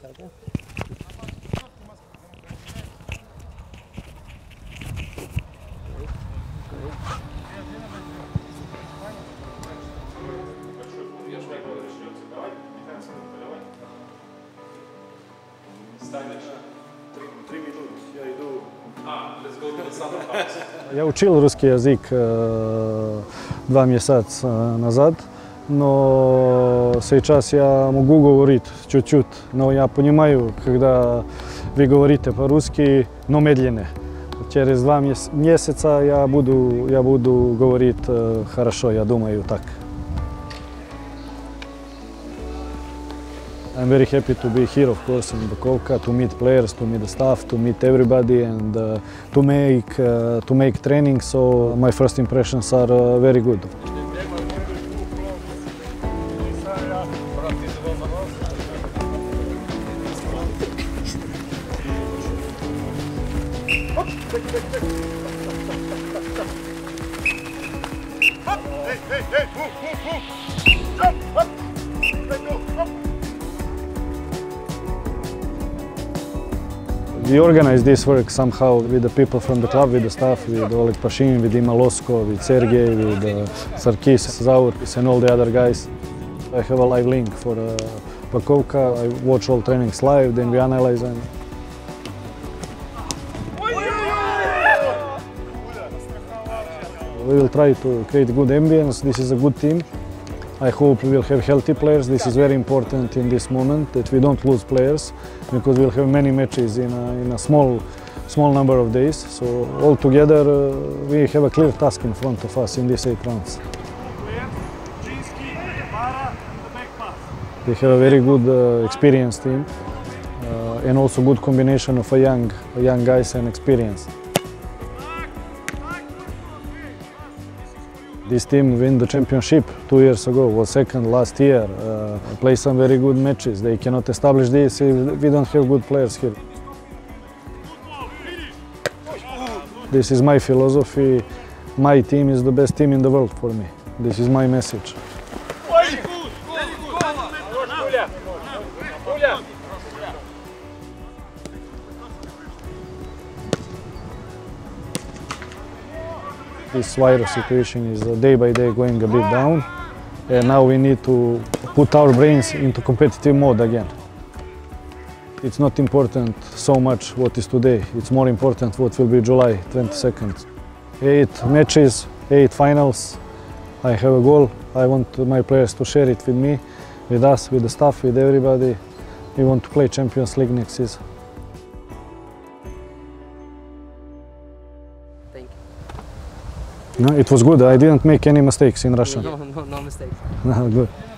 Pakovka, da? Я учил русский язык 2 месяца назад, но сейчас я могу говорить чуть-чуть, но я понимаю, когда вы говорите по-русски, но медленно. Через 2 месяца я буду говорить хорошо, я думаю так. I'm very happy to be here, of course, in Bukovka, to meet players, to meet the staff, to meet everybody, and to make training. So my first impressions are very good. We organize this work somehow with the people from the club, with the staff, with Oleg Pashin, with Ima Losko, with Sergei, with Sarkis, Zaur, and all the other guys. I have a live link for Pakovka. I watch all trainings live, then we analyze them. We will try to create good ambience. This is a good team. I hope we will have healthy players. This is very important in this moment, that we don't lose players, because we'll have many matches in a small number of days. So altogether, we have a clear task in front of us in these 8 rounds. We have a very good experienced team, and also good combination of young guys and experience. This team win the championship 2 years ago, was second last year, play some very good matches. They cannot establish this if we don't have good players here. This is my philosophy. My team is the best team in the world for me. This is my message. This virus situation is day by day going a bit down, and now we need to put our brains into competitive mode again. It's not important so much what is today, it's more important what will be July 22nd. 8 matches, 8 finals, I have a goal, I want my players to share it with me, with us, with the staff, with everybody. We want to play Champions League next season. No, it was good. I didn't make any mistakes in Russian. No mistakes. No, good.